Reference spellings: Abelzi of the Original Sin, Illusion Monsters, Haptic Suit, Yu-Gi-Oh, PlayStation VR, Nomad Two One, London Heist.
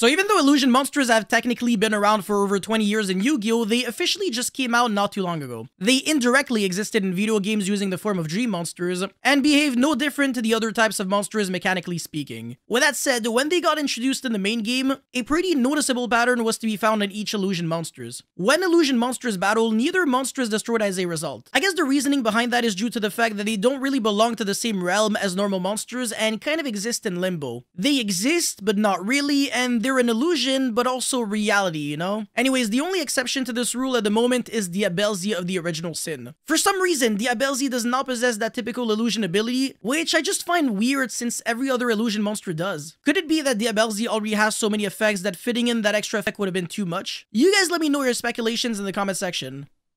So even though Illusion Monsters have technically been around for over 20 years in Yu-Gi-Oh, they officially just came out not too long ago. They indirectly existed in video games using the form of dream monsters, and behave no different to the other types of monsters mechanically speaking. With that said, when they got introduced in the main game, a pretty noticeable pattern was to be found in each Illusion Monsters. When Illusion Monsters battle, neither monster is destroyed as a result. I guess the reasoning behind that is due to the fact that they don't really belong to the same realm as normal monsters and kind of exist in limbo. They exist, but not really, and they're an illusion, but also reality, you know? Anyways, the only exception to this rule at the moment is the Abelzi of the Original Sin. For some reason, the Abelzi does not possess that typical illusion ability, which I just find weird since every other illusion monster does. Could it be that the Abelzi already has so many effects that fitting in that extra effect would have been too much? You guys let me know your speculations in the comment section.